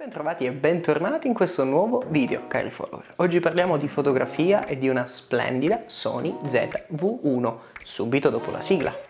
Bentrovati e bentornati in questo nuovo video, cari follower. Oggi parliamo di fotografia e di una splendida Sony ZV-1, subito dopo la sigla.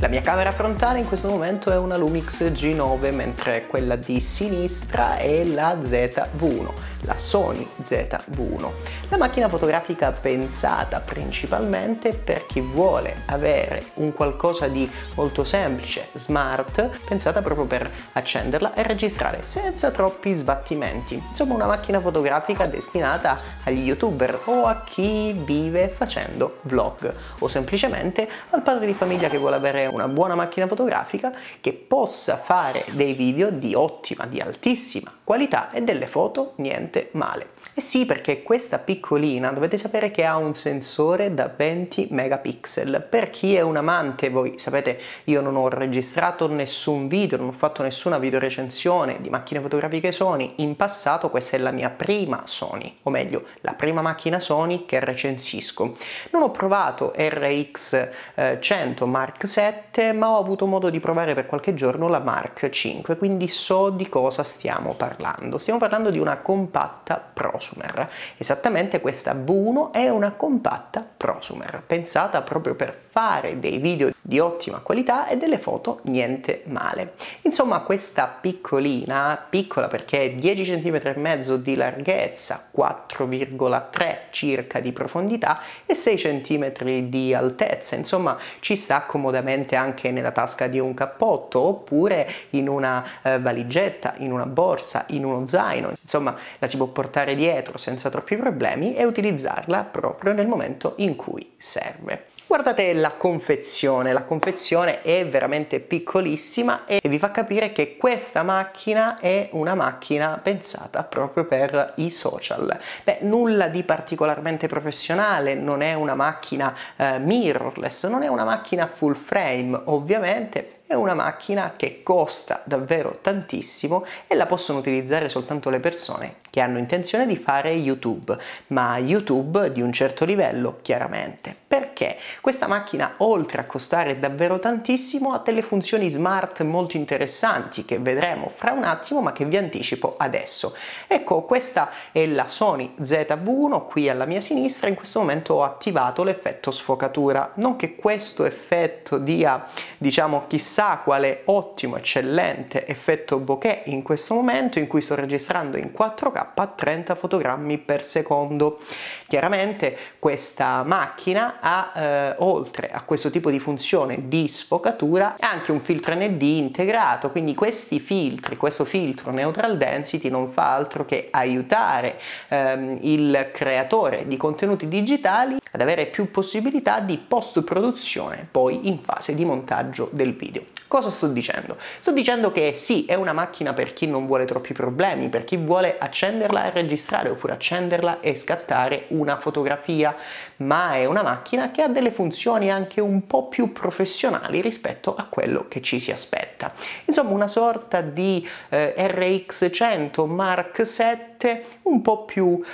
La mia camera frontale in questo momento è una Lumix G9, mentre quella di sinistra è la ZV-1, la Sony ZV-1. La macchina fotografica pensata principalmente per chi vuole avere un qualcosa di molto semplice, smart, pensata proprio per accenderla e registrare senza troppi sbattimenti. Insomma, una macchina fotografica destinata agli youtuber o a chi vive facendo vlog, o semplicemente al padre di famiglia che vuole avere una buona macchina fotografica che possa fare dei video di altissima qualità e delle foto niente male. E sì, perché questa piccolina dovete sapere che ha un sensore da 20 megapixel. Per chi è un amante, voi sapete, io non ho registrato nessun video, non ho fatto nessuna videorecensione di macchine fotografiche Sony in passato. Questa è la mia prima Sony, o meglio la prima macchina Sony che recensisco. Non ho provato RX100 Mark VII, ma ho avuto modo di provare per qualche giorno la Mark V, quindi so di cosa stiamo parlando. Stiamo parlando di una compatta prosumer, esattamente questa V1 è una compatta prosumer, pensata proprio per fare dei video di ottima qualità e delle foto niente male. Insomma, questa piccola perché è 10 cm e mezzo di larghezza, 4,3 circa di profondità e 6 cm di altezza, insomma ci sta comodamente anche nella tasca di un cappotto, oppure in una valigetta, in una borsa, in uno zaino. Insomma, la si può portare dietro senza troppi problemi e utilizzarla proprio nel momento in cui serve. Guardate la confezione. La confezione è veramente piccolissima e vi fa capire che questa macchina è una macchina pensata proprio per i social. Beh, nulla di particolarmente professionale, non è una macchina mirrorless, non è una macchina full frame. Ovviamente è una macchina che costa davvero tantissimo e la possono utilizzare soltanto le persone che hanno intenzione di fare YouTube, ma YouTube di un certo livello, chiaramente, perché questa macchina, oltre a costare davvero tantissimo, ha delle funzioni smart molto interessanti che vedremo fra un attimo, ma che vi anticipo adesso. Ecco, questa è la Sony ZV-1. Qui alla mia sinistra in questo momento ho attivato l'effetto sfocatura, non che questo effetto dia, diciamo, chissà quale ottimo, eccellente effetto bokeh in questo momento in cui sto registrando in 4K a 30 fotogrammi per secondo. Chiaramente questa macchina ha, oltre a questo tipo di funzione di sfocatura, anche un filtro ND integrato, quindi questo filtro Neutral Density non fa altro che aiutare il creatore di contenuti digitali ad avere più possibilità di post-produzione poi in fase di montaggio del video. Cosa sto dicendo? Sto dicendo che sì, è una macchina per chi non vuole troppi problemi, per chi vuole accenderla e registrare, oppure accenderla e scattare una fotografia, ma è una macchina che ha delle funzioni anche un po' più professionali rispetto a quello che ci si aspetta. Insomma, una sorta di RX100 Mark VII un po' più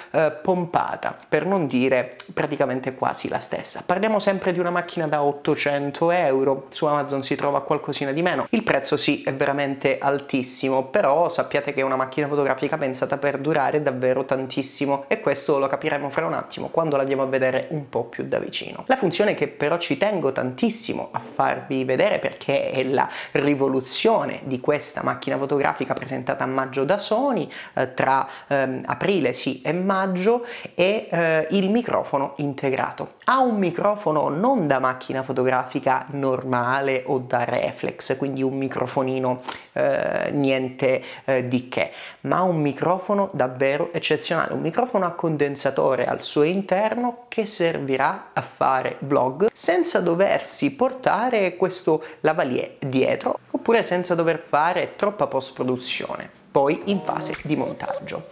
pompata, per non dire praticamente quasi la stessa. Parliamo sempre di una macchina da 800 euro, su Amazon si trova qualcosina di meno. Il prezzo sì, è veramente altissimo, però sappiate che è una macchina fotografica pensata per durare davvero tantissimo, e questo lo capiremo fra un attimo quando la andiamo a vedere un po' più da vicino. La funzione che però ci tengo tantissimo a farvi vedere, perché è la rivoluzione di questa macchina fotografica presentata a maggio da Sony, tra aprile e maggio, è il microfono integrato. Ha un microfono non da macchina fotografica normale o da ref, reflex, quindi un microfonino niente di che, ma un microfono davvero eccezionale, un microfono a condensatore al suo interno che servirà a fare vlog senza doversi portare questo lavalier dietro, oppure senza dover fare troppa post-produzione, poi in fase di montaggio.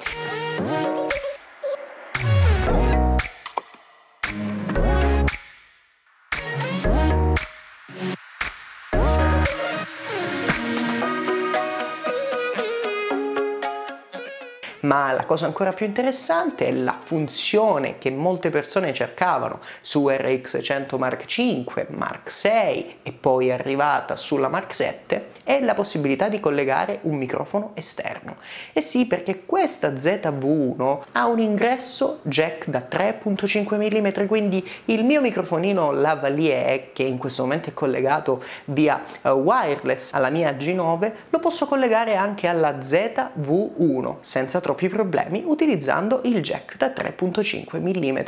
Ma la cosa ancora più interessante è la funzione che molte persone cercavano su RX100 Mark V, Mark VI e poi è arrivata sulla Mark VII, è la possibilità di collegare un microfono esterno. E sì, perché questa ZV-1 ha un ingresso jack da 3.5 mm, quindi il mio microfonino lavalier, che in questo momento è collegato via wireless alla mia G9, lo posso collegare anche alla ZV-1 senza troppi problemi, utilizzando il jack da 3.5 mm,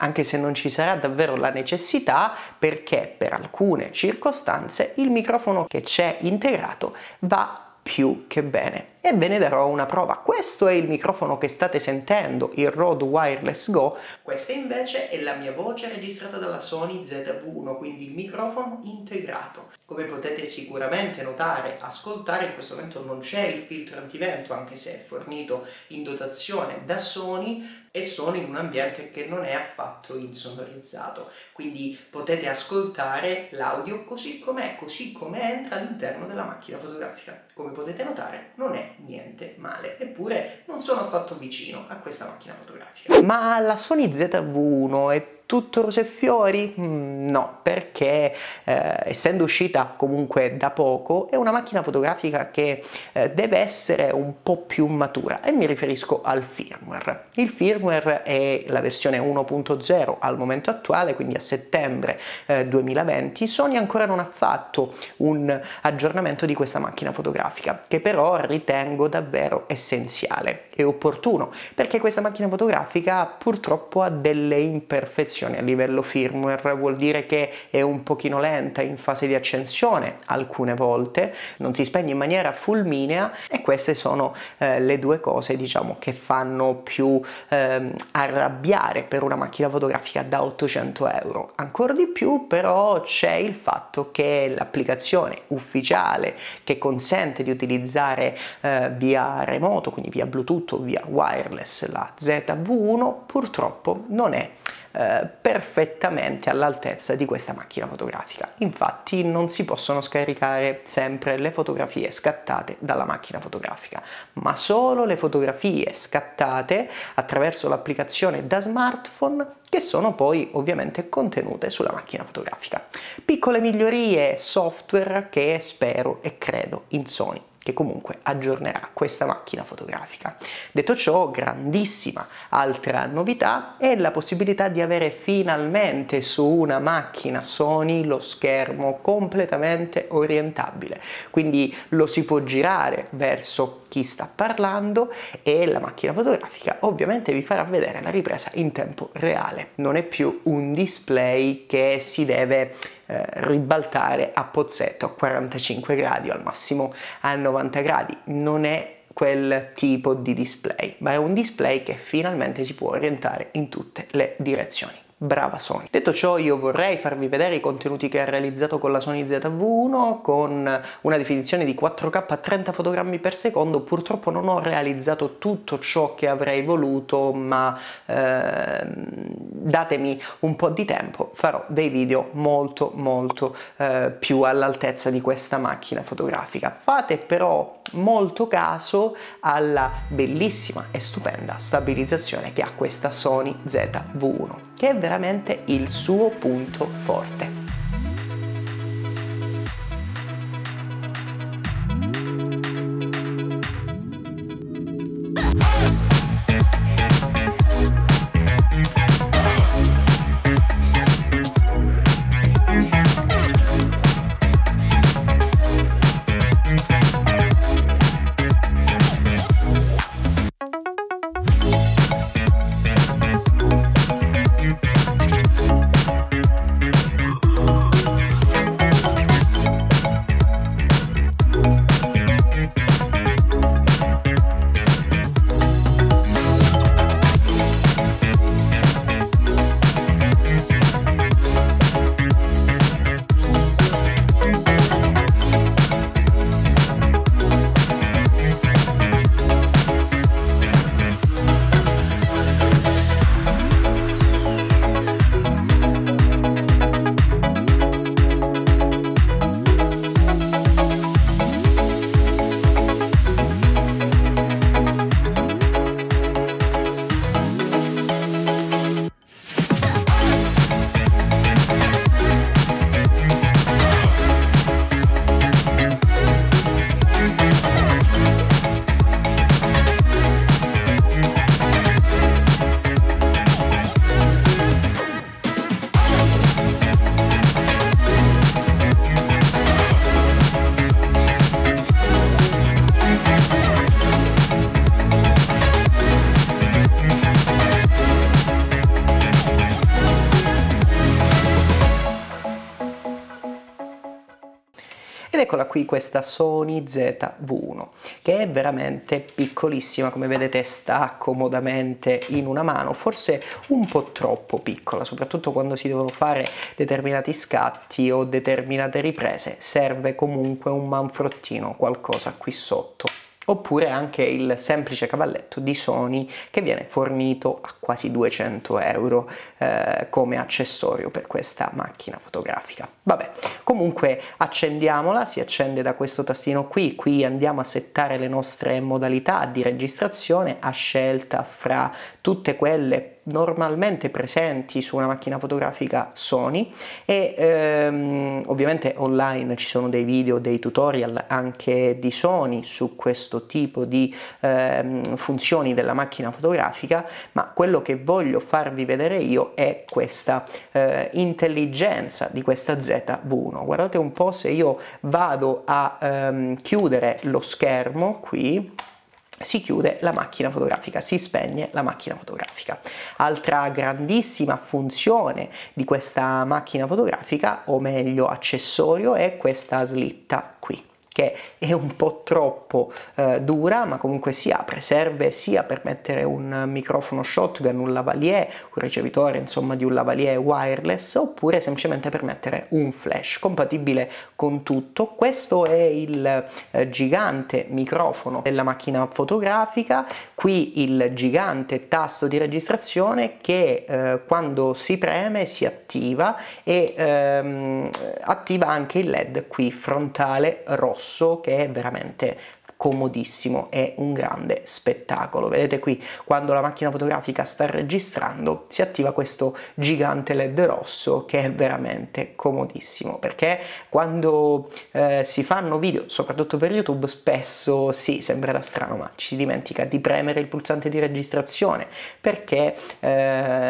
anche se non ci sarà davvero la necessità, perché per alcune circostanze il microfono che c'è integrato va più che bene. E ve ne darò una prova. Questo è il microfono che state sentendo, il Rode Wireless Go. Questa invece è la mia voce registrata dalla Sony ZV-1, quindi il microfono integrato. Come potete sicuramente notare, ascoltare, in questo momento non c'è il filtro antivento, anche se è fornito in dotazione da Sony, e sono in un ambiente che non è affatto insonorizzato, quindi potete ascoltare l'audio così come entra all'interno della macchina fotografica. Come potete notare, non è niente male, eppure non sono affatto vicino a questa macchina fotografica. Ma la Sony ZV-1 è tutto rose e fiori? No, perché essendo uscita comunque da poco è una macchina fotografica che deve essere un po' più matura, e mi riferisco al firmware. Il firmware è la versione 1.0 al momento attuale, quindi a settembre 2020. Sony ancora non ha fatto un aggiornamento di questa macchina fotografica, che però ritengo davvero essenziale e opportuno, perché questa macchina fotografica purtroppo ha delle imperfezioni a livello firmware. Vuol dire che è un pochino lenta in fase di accensione, alcune volte non si spegne in maniera fulminea, e queste sono le due cose, diciamo, che fanno più arrabbiare per una macchina fotografica da 800 euro. Ancora di più però c'è il fatto che l'applicazione ufficiale che consente di utilizzare via remoto, quindi via Bluetooth o via wireless, la ZV-1 purtroppo non è perfettamente all'altezza di questa macchina fotografica. Infatti non si possono scaricare sempre le fotografie scattate dalla macchina fotografica, ma solo le fotografie scattate attraverso l'applicazione da smartphone, che sono poi ovviamente contenute sulla macchina fotografica. Piccole migliorie software che spero e credo in Sony, che comunque aggiornerà questa macchina fotografica. Detto ciò, grandissima altra novità è la possibilità di avere finalmente su una macchina Sony lo schermo completamente orientabile, quindi lo si può girare verso chi sta parlando e la macchina fotografica ovviamente vi farà vedere la ripresa in tempo reale. Non è più un display che si deve ribaltare a pozzetto a 45 gradi o al massimo a 90 gradi, non è quel tipo di display, ma è un display che finalmente si può orientare in tutte le direzioni. Brava Sony. Detto ciò, io vorrei farvi vedere i contenuti che ha realizzato con la Sony ZV-1 con una definizione di 4K a 30 fotogrammi per secondo. Purtroppo non ho realizzato tutto ciò che avrei voluto, ma datemi un po' di tempo, farò dei video molto più all'altezza di questa macchina fotografica. Fate però molto caso alla bellissima e stupenda stabilizzazione che ha questa Sony ZV-1, che è veramente il suo punto forte. Eccola qui questa Sony ZV-1, che è veramente piccolissima, come vedete sta comodamente in una mano, forse un po' troppo piccola, soprattutto quando si devono fare determinati scatti o determinate riprese, serve comunque un manfrottino, qualcosa qui sotto. Oppure anche il semplice cavalletto di Sony che viene fornito a quasi 200 euro come accessorio per questa macchina fotografica. Vabbè, comunque accendiamola, si accende da questo tastino qui, qui andiamo a settare le nostre modalità di registrazione a scelta fra tutte quelle normalmente presenti su una macchina fotografica Sony e ovviamente online ci sono dei video, dei tutorial anche di Sony su questo tipo di funzioni della macchina fotografica, ma quello che voglio farvi vedere io è questa intelligenza di questa ZV-1. Guardate un po', se io vado a chiudere lo schermo qui, si chiude la macchina fotografica, si spegne la macchina fotografica. Altra grandissima funzione di questa macchina fotografica, o meglio accessorio, è questa slitta qui, che è un po' troppo dura, ma comunque si apre, serve sia per mettere un microfono shotgun, un lavalier, un ricevitore insomma di un lavalier wireless, oppure semplicemente per mettere un flash, compatibile con tutto. Questo è il gigante microfono della macchina fotografica, qui il gigante tasto di registrazione che quando si preme si attiva e attiva anche il LED qui frontale rosso, che è veramente comodissimo, è un grande spettacolo. Vedete qui, quando la macchina fotografica sta registrando si attiva questo gigante LED rosso che è veramente comodissimo, perché quando si fanno video, soprattutto per YouTube, spesso sì, sembrerà strano, ma ci si dimentica di premere il pulsante di registrazione, perché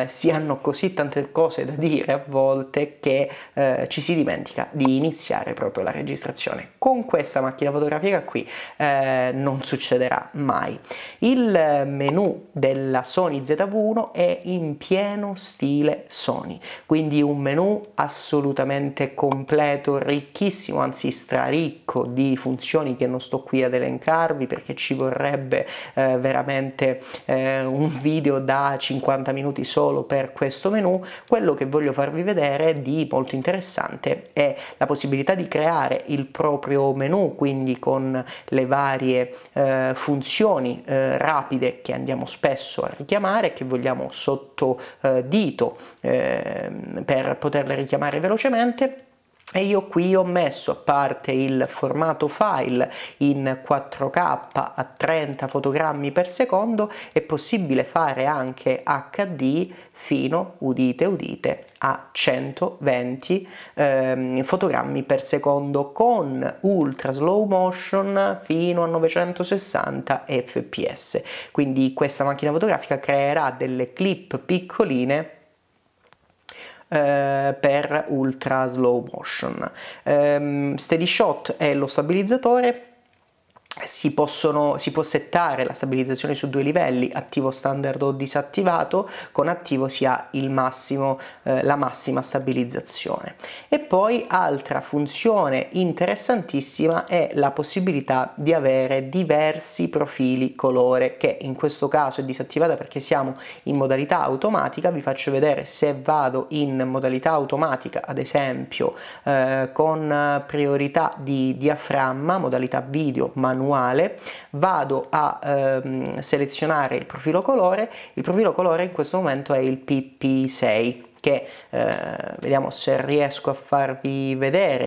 si hanno così tante cose da dire a volte che ci si dimentica di iniziare proprio la registrazione. Con questa macchina fotografica qui non succederà mai. Il menu della Sony ZV-1 è in pieno stile Sony, quindi un menu assolutamente completo, ricchissimo, anzi straricco di funzioni che non sto qui ad elencarvi perché ci vorrebbe veramente un video da 50 minuti solo per questo menu. Quello che voglio farvi vedere di molto interessante è la possibilità di creare il proprio menu, quindi con le varie funzioni rapide che andiamo spesso a richiamare, che vogliamo sotto dito per poterle richiamare velocemente. E io qui ho messo, a parte il formato file in 4K a 30 fotogrammi per secondo, è possibile fare anche HD fino, udite udite, a 120 fotogrammi per secondo, con ultra slow motion fino a 960 fps. Quindi questa macchina fotografica creerà delle clip piccoline per ultra slow motion. Steady shot è lo stabilizzatore, si può settare la stabilizzazione su due livelli, attivo standard o disattivato. Con attivo si ha il massimo, la massima stabilizzazione. E poi altra funzione interessantissima è la possibilità di avere diversi profili colore, che in questo caso è disattivata perché siamo in modalità automatica. Vi faccio vedere, se vado in modalità automatica ad esempio con priorità di diaframma, modalità video manuale, vado a selezionare il profilo colore. Il profilo colore in questo momento è il PP6, che vediamo se riesco a farvi vedere.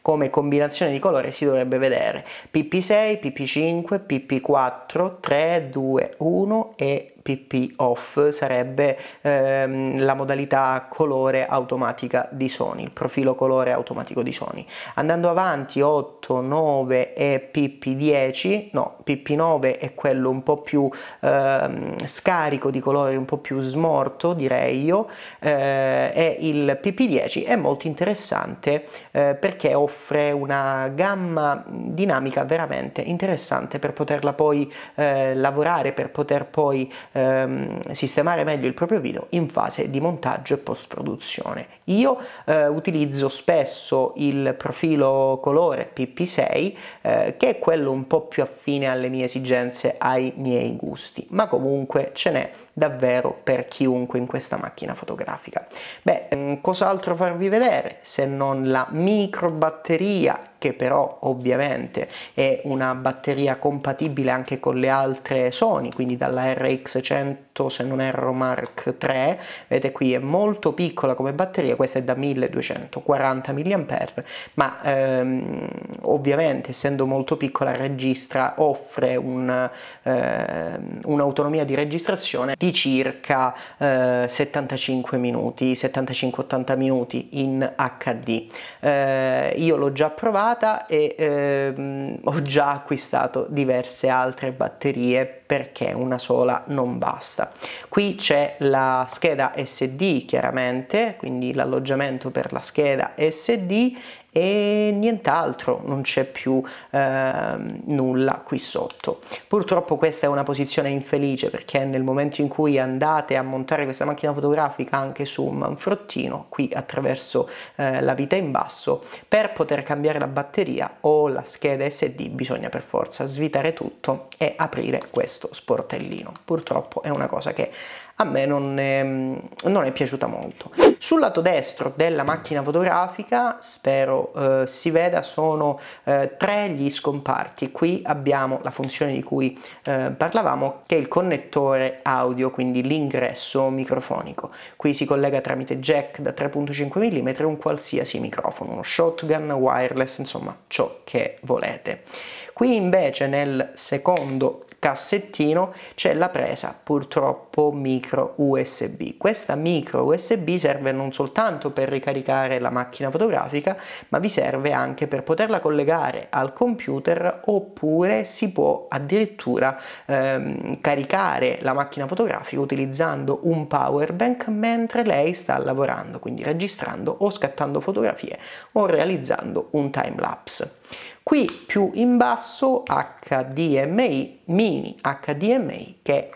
Come combinazione di colore si dovrebbe vedere PP6, PP5, PP4, 3, 2, 1 e PP off sarebbe la modalità colore automatica di Sony, il profilo colore automatico di Sony. Andando avanti, 8, 9 e PP10, no, PP9 è quello un po' più scarico di colore, un po' più smorto direi io, e il PP10 è molto interessante perché offre una gamma dinamica veramente interessante per poterla poi lavorare, per poter poi sistemare meglio il proprio video in fase di montaggio e post produzione. Io utilizzo spesso il profilo colore PP6 che è quello un po' più affine alle mie esigenze, ai miei gusti, ma comunque ce n'è davvero per chiunque in questa macchina fotografica. Beh, cos'altro farvi vedere se non la micro batteria, che però ovviamente è una batteria compatibile anche con le altre Sony, quindi dalla RX100, se non erro, Mark III. Vedete qui è molto piccola come batteria, questa è da 1240 mAh, ma ovviamente essendo molto piccola registra, offre un'autonomia di registrazione di circa 75-80 minuti in HD. Io l'ho già provato e ho già acquistato diverse altre batterie perché una sola non basta. Qui c'è la scheda SD, chiaramente, quindi l'alloggiamento per la scheda SD e nient'altro, non c'è più nulla qui sotto. Purtroppo questa è una posizione infelice, perché nel momento in cui andate a montare questa macchina fotografica anche su un manfrottino, qui attraverso la vite in basso, per poter cambiare la batteria o la scheda SD bisogna per forza svitare tutto e aprire questo sportellino. Purtroppo è una cosa che a me non è piaciuta molto. Sul lato destro della macchina fotografica, spero si veda, sono tre gli scomparti. Qui abbiamo la funzione di cui parlavamo, che è il connettore audio, quindi l'ingresso microfonico. Qui si collega tramite jack da 3.5 mm un qualsiasi microfono, uno shotgun, wireless, insomma ciò che volete. Qui invece nel secondo cassettino c'è la presa, purtroppo micro USB. Questa micro USB serve non soltanto per ricaricare la macchina fotografica, ma vi serve anche per poterla collegare al computer, oppure si può addirittura caricare la macchina fotografica utilizzando un power bank mentre lei sta lavorando, quindi registrando o scattando fotografie o realizzando un time lapse. Qui più in basso HDMI, mini HDMI, che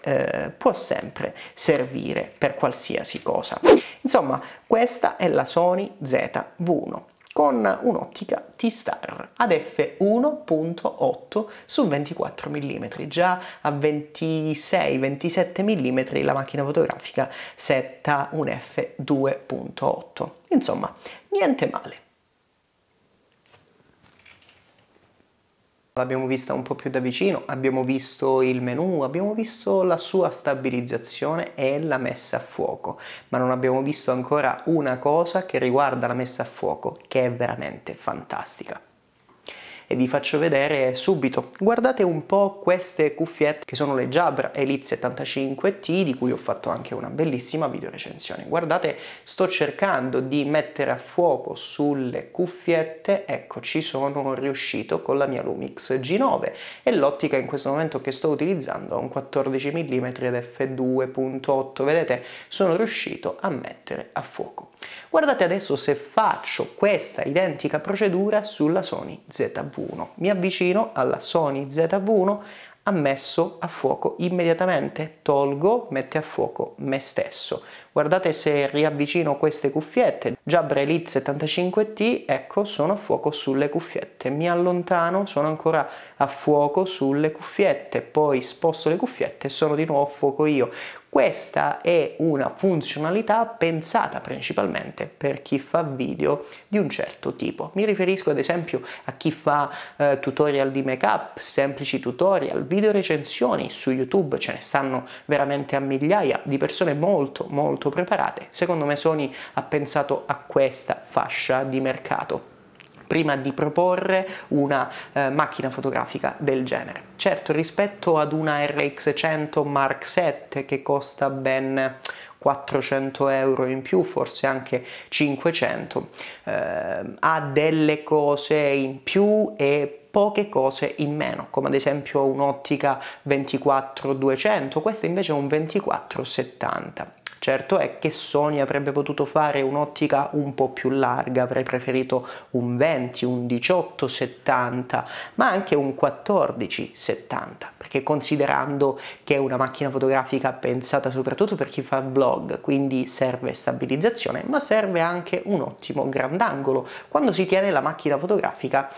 può sempre servire per qualsiasi cosa. Insomma, questa è la Sony ZV-1 con un'ottica T-Star ad f1.8 su 24 mm. Già a 26-27 mm la macchina fotografica setta un f2.8. Insomma, niente male. L'abbiamo vista un po' più da vicino, abbiamo visto il menu, abbiamo visto la sua stabilizzazione e la messa a fuoco, ma non abbiamo visto ancora una cosa che riguarda la messa a fuoco, che è veramente fantastica. E vi faccio vedere subito. Guardate un po' queste cuffiette, che sono le Jabra Elite 75T, di cui ho fatto anche una bellissima video recensione. Guardate, sto cercando di mettere a fuoco sulle cuffiette, ecco, ci sono riuscito con la mia Lumix G9, e l'ottica in questo momento che sto utilizzando è un 14 mm ed f2.8, vedete, sono riuscito a mettere a fuoco. Guardate adesso se faccio questa identica procedura sulla Sony ZV-1. Mi avvicino alla Sony ZV-1, ha messo a fuoco immediatamente, tolgo, mette a fuoco me stesso. Guardate se riavvicino queste cuffiette, Jabra Elite 75T, ecco, sono a fuoco sulle cuffiette. Mi allontano, sono ancora a fuoco sulle cuffiette, poi sposto le cuffiette e sono di nuovo a fuoco io. Questa è una funzionalità pensata principalmente per chi fa video di un certo tipo. Mi riferisco ad esempio a chi fa tutorial di make up, semplici tutorial, video recensioni su YouTube, ce ne stanno veramente a migliaia di persone molto preparate. Secondo me Sony ha pensato a questa fascia di mercato prima di proporre una macchina fotografica del genere. Certo, rispetto ad una RX100 Mark VII che costa ben 400 euro in più, forse anche 500, ha delle cose in più e poche cose in meno, come ad esempio un'ottica 24-200, questa invece è un 24-70. Certo è che Sony avrebbe potuto fare un'ottica un po' più larga, avrei preferito un 20, un 18-70, ma anche un 14-70, perché considerando che è una macchina fotografica pensata soprattutto per chi fa vlog, quindi serve stabilizzazione, ma serve anche un ottimo grandangolo quando si tiene la macchina fotografica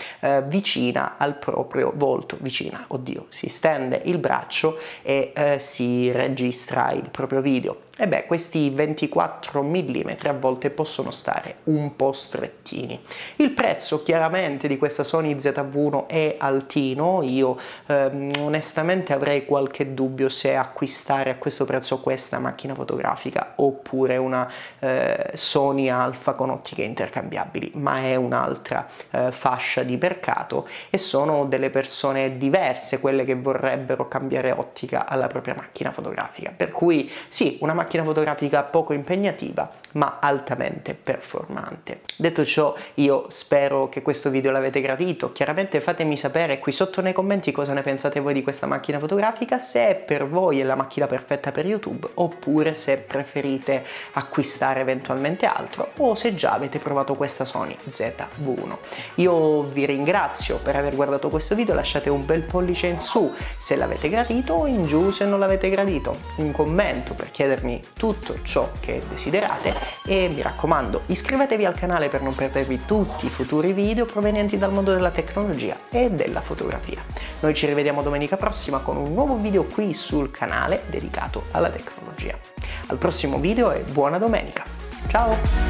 vicina al proprio volto, vicina, oddio, si stende il braccio e si registra il proprio video. E beh, questi 24 mm a volte possono stare un po' strettini. Il prezzo chiaramente di questa Sony ZV-1 è altino, io onestamente avrei qualche dubbio se acquistare a questo prezzo questa macchina fotografica oppure una Sony Alpha con ottiche intercambiabili, ma è un'altra fascia di mercato e sono delle persone diverse quelle che vorrebbero cambiare ottica alla propria macchina fotografica, per cui sì, una macchina fotografica poco impegnativa ma altamente performante. Detto ciò, io spero che questo video l'avete gradito, chiaramente fatemi sapere qui sotto nei commenti cosa ne pensate voi di questa macchina fotografica, se per voi è la macchina perfetta per YouTube oppure se preferite acquistare eventualmente altro o se già avete provato questa Sony ZV-1. Io vi ringrazio per aver guardato questo video, lasciate un bel pollice in su se l'avete gradito o in giù se non l'avete gradito, un commento per chiedermi tutto ciò che desiderate e mi raccomando iscrivetevi al canale per non perdervi tutti i futuri video provenienti dal mondo della tecnologia e della fotografia. Noi ci rivediamo domenica prossima con un nuovo video qui sul canale dedicato alla tecnologia. Al prossimo video e buona domenica, ciao!